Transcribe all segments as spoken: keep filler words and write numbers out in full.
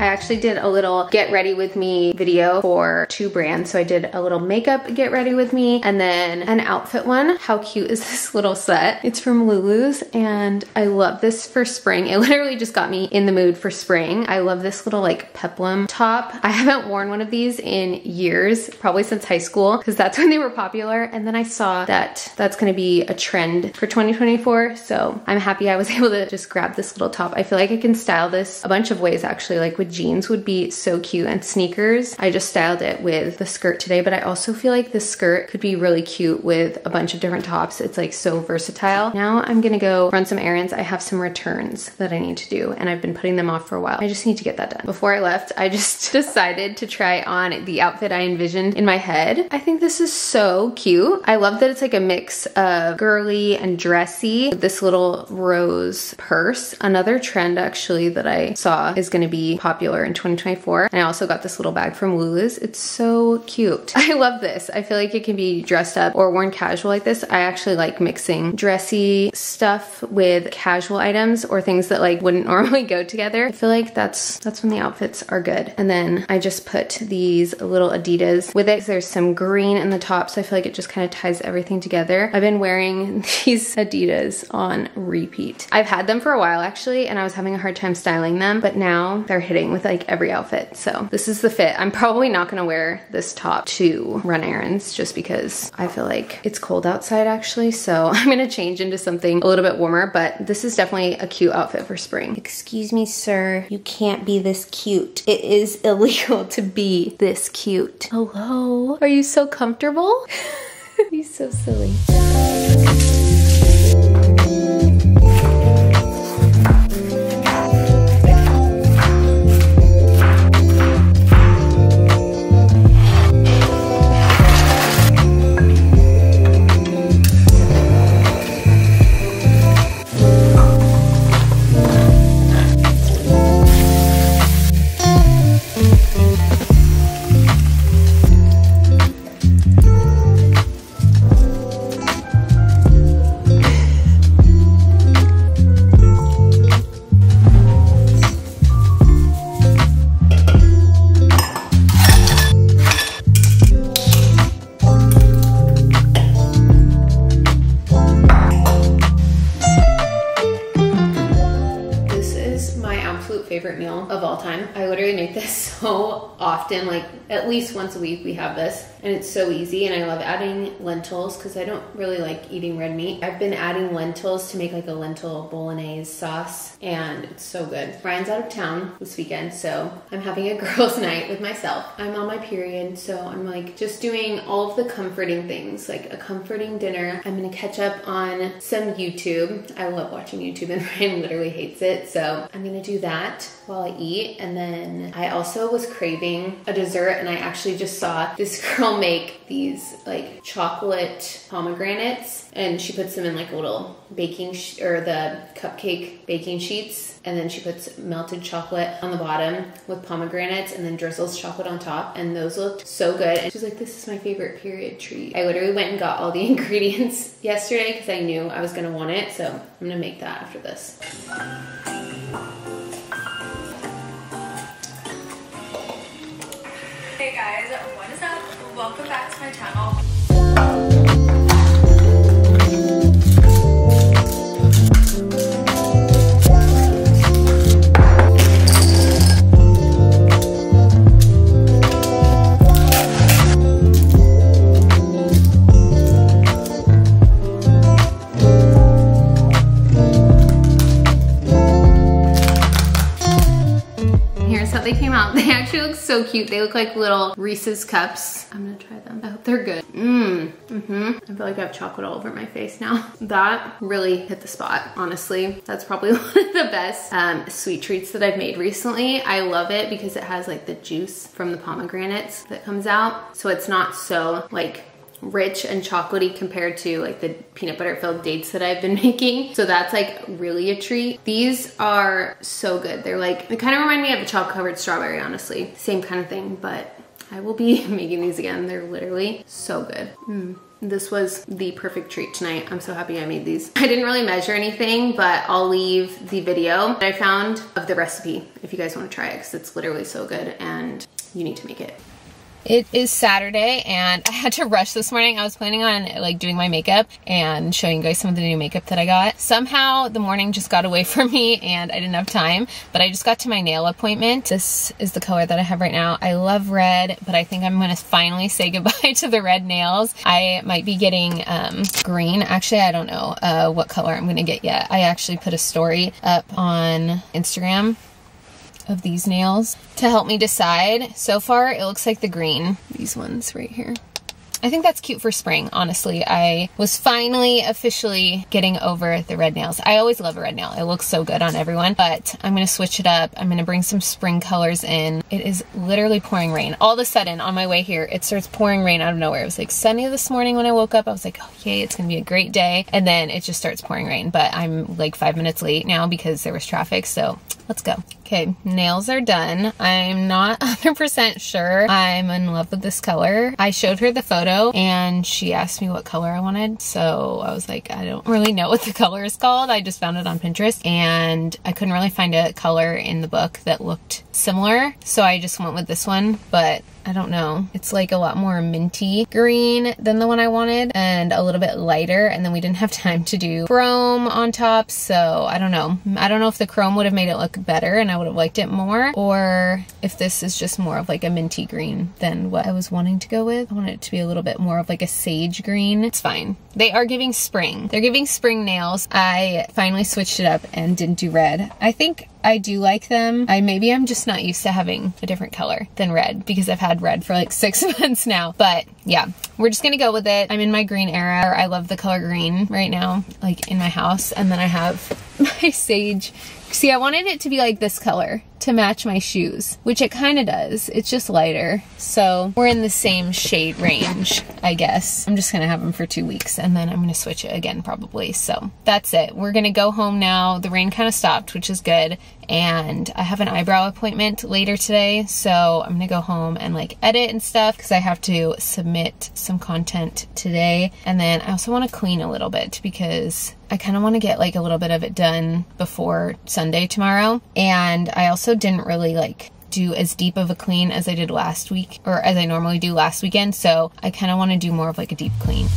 I actually did a little get ready with me video for two brands. So I did a little makeup get ready with me and then an outfit one. How cute is this little set? It's from Lulu's and I love this for spring. It literally just got me in the mood for spring. I love this little like peplum top. I haven't worn one of these in years, probably since high school, because that's when they were popular. And then I saw that that's gonna be a trend for twenty twenty-four. So I'm happy I was able to just grab this little top. I feel like I can style this a bunch of ways actually, like with jeans would be so cute and sneakers. I just styled it with the skirt today, but I also feel like this skirt could be really cute with a bunch of different tops. It's like so versatile. Now I'm gonna go run some errands. I have some returns that I need to do and I've been putting them off for a while. I just need to get that done. Before I left, I just decided to try on the outfit I envisioned in my head. I think this is so cute. I love that it's like a mix of girly and dressy. This little rose purse. Another trend actually that I saw is gonna be popular in twenty twenty-four. And I also got this little bag from Lulu's. It's so cute. I love this. I feel like it can be dressed up or worn casual like this. I actually like mixing dressy stuff with casual items or things that like wouldn't normally go together. I feel like that's that's when the outfits are good. And then I just put these little Adidas with it. There's some green in the top, so I feel like it just kind of ties everything together. I've been wearing these Adidas on repeat. I've had them for a while actually, and I was having a hard time styling them, but now they're hitting with like every outfit. So this is the fit. I'm probably not gonna wear this top to run errands just because I feel like it's cold outside actually, so I'm gonna change into something a little bit warmer, but this is definitely a cute outfit for spring. Excuse me, sir, you can't be this cute. It is illegal to be this cute. Hello? Are you so comfortable? He's so silly. Often, like at least once a week we have this, and it's so easy. And I love adding lentils because I don't really like eating red meat. I've been adding lentils to make like a lentil bolognese sauce, and it's so good. Ryan's out of town this weekend, so I'm having a girls' night with myself. I'm on my period, so I'm like just doing all of the comforting things, like a comforting dinner. I'm gonna catch up on some YouTube. I love watching YouTube and Ryan literally hates it, so I'm gonna do that while I eat. And then I also was craving a dessert, and I actually just saw this girl make these like chocolate pomegranates, and she puts them in like little baking sh or the cupcake baking sheets, and then she puts melted chocolate on the bottom with pomegranates and then drizzles chocolate on top, and those looked so good. And she's like, this is my favorite period treat. I literally went and got all the ingredients yesterday because I knew I was gonna want it, so I'm gonna make that after this. Hey guys, what is up? Welcome back to my channel. They actually look so cute. They look like little Reese's cups. I'm gonna try them. I hope they're good. Mmm. Mm-hmm. I feel like I have chocolate all over my face now. That really hit the spot, honestly. That's probably one of the best um, sweet treats that I've made recently. I love it because it has like the juice from the pomegranates that comes out. So it's not so like rich and chocolatey compared to like the peanut butter filled dates that I've been making. So that's like really a treat. These are so good. They're like, they kind of remind me of a chocolate covered strawberry, honestly. Same kind of thing, but I will be making these again. They're literally so good. Mm. This was the perfect treat tonight. I'm so happy I made these. I didn't really measure anything, but I'll leave the video that I found of the recipe if you guys want to try it, because it's literally so good and you need to make it. It is Saturday and I had to rush this morning. I was planning on like doing my makeup and showing you guys some of the new makeup that I got. Somehow the morning just got away from me and I didn't have time, but I just got to my nail appointment. This is the color that I have right now. I love red, but I think I'm gonna finally say goodbye to the red nails. I might be getting um, green. Actually, I don't know uh, what color I'm gonna get yet. I actually put a story up on Instagram of these nails to help me decide. So far it looks like the green, these ones right here. I think that's cute for spring, honestly. I was finally officially getting over the red nails. I always love a red nail. It looks so good on everyone, but I'm gonna switch it up. I'm gonna bring some spring colors in. It is literally pouring rain. All of a sudden on my way here, it starts pouring rain out of nowhere. It was like sunny this morning when I woke up. I was like, oh yay, it's gonna be a great day. And then it just starts pouring rain, but I'm like five minutes late now because there was traffic, so let's go. Okay, nails are done. I'm not one hundred percent sure. I'm in love with this color. I showed her the photo and she asked me what color I wanted. So I was like, I don't really know what the color is called. I just found it on Pinterest and I couldn't really find a color in the book that looked similar. So I just went with this one, but I don't know. It's like a lot more minty green than the one I wanted and a little bit lighter, and then we didn't have time to do chrome on top, so I don't know. I don't know if the chrome would have made it look better and I would have liked it more, or if this is just more of like a minty green than what I was wanting to go with. I want it to be a little bit more of like a sage green. It's fine. They are giving spring. They're giving spring nails. I finally switched it up and didn't do red. I think I do like them. I maybe I'm just not used to having a different color than red because I've had red for like six months now. But yeah, we're just gonna go with it. I'm in my green era. I love the color green right now, like in my house. And then I have my sage. See, I wanted it to be like this color to match my shoes, which it kind of does. It's just lighter. So we're in the same shade range, I guess. I'm just gonna have them for two weeks and then I'm gonna switch it again probably. So that's it. We're gonna go home now. The rain kind of stopped, which is good. And I have an eyebrow appointment later today. So I'm gonna go home and like edit and stuff because I have to submit some content today. And then I also wanna clean a little bit because I kind of want to get like a little bit of it done before Sunday tomorrow. And I also didn't really like do as deep of a clean as I did last week or as I normally do last weekend. So I kind of want to do more of like a deep clean.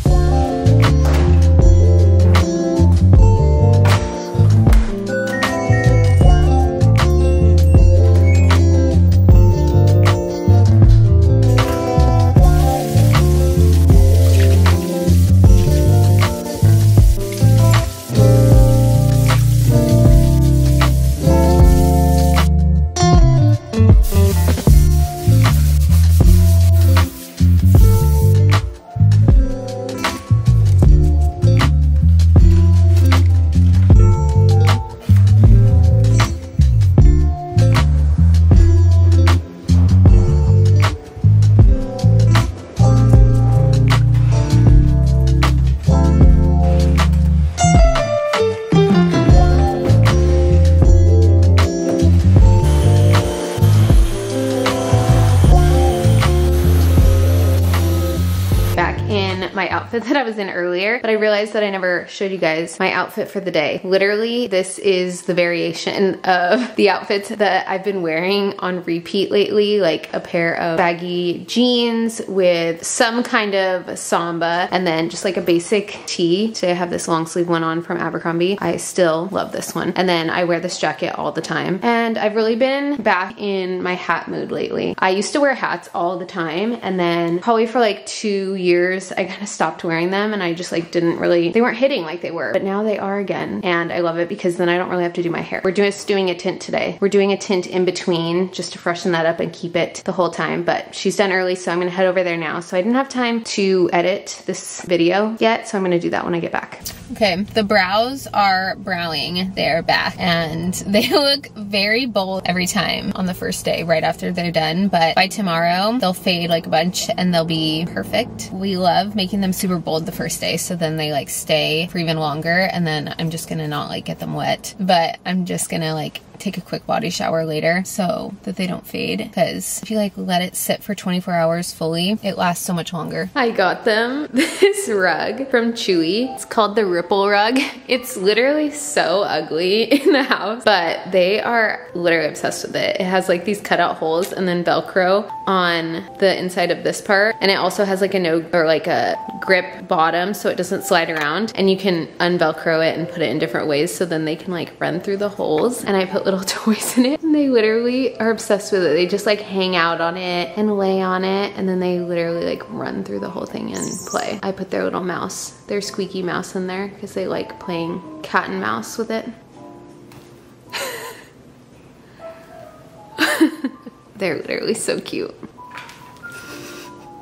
That I was in earlier, but I realized that I never showed you guys my outfit for the day. Literally, this is the variation of the outfits that I've been wearing on repeat lately, like a pair of baggy jeans with some kind of samba and then just like a basic tee. Today I have this long sleeve one on from Abercrombie. I still love this one. And then I wear this jacket all the time. And I've really been back in my hat mood lately. I used to wear hats all the time, and then probably for like two years, I kind of stopped wearing them and I just like didn't really, they weren't hitting like they were, but now they are again. And I love it because then I don't really have to do my hair. We're just doing a tint today. We're doing a tint in between just to freshen that up and keep it the whole time, but she's done early, so I'm gonna head over there now. So I didn't have time to edit this video yet, so I'm gonna do that when I get back. Okay, the brows are browing their back and they look very bold every time on the first day right after they're done, but by tomorrow they'll fade like a bunch and they'll be perfect. We love making them super bold the first day so then they like stay for even longer, and then I'm just gonna not like get them wet, but I'm just gonna like take a quick body shower later so that they don't fade, because if you like let it sit for twenty-four hours fully, it lasts so much longer. I got them this rug from Chewy. It's called the Ripple Rug. It's literally so ugly in the house, but they are literally obsessed with it. It has like these cutout holes and then Velcro on the inside of this part, and it also has like a no or like a grip bottom so it doesn't slide around, and you can unvelcro it and put it in different ways so then they can like run through the holes. And I put little toys in it and they literally are obsessed with it. They just like hang out on it and lay on it, and then they literally like run through the whole thing and play. I put their little mouse, their squeaky mouse, in there because they like playing cat and mouse with it. They're literally so cute.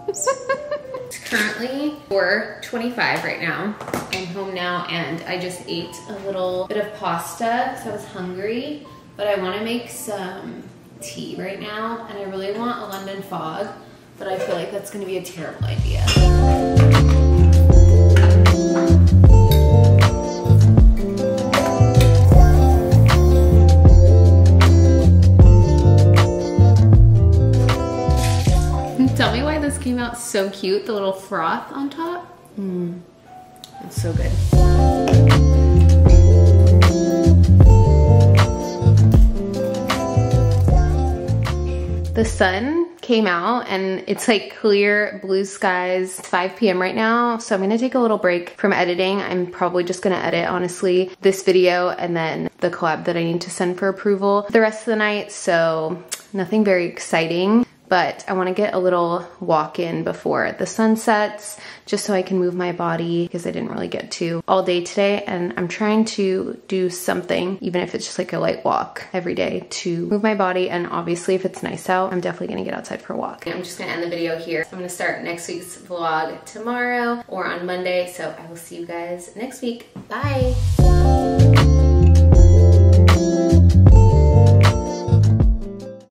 It's currently four twenty-five right now. I'm home now and I just ate a little bit of pasta because I was hungry, but I want to make some tea right now and I really want a London fog, but I feel like that's going to be a terrible idea. Tell me why this came out so cute, the little froth on top. Mm. It's so good. The sun came out and it's like clear blue skies. It's five p m right now, so I'm gonna take a little break from editing. I'm probably just gonna edit, honestly, this video and then the collab that I need to send for approval the rest of the night, so nothing very exciting. But I want to get a little walk in before the sun sets just so I can move my body, because I didn't really get to all day today, and I'm trying to do something, even if it's just like a light walk every day, to move my body. And obviously if it's nice out, I'm definitely going to get outside for a walk. I'm just going to end the video here. I'm going to start next week's vlog tomorrow or on Monday, so I will see you guys next week. Bye!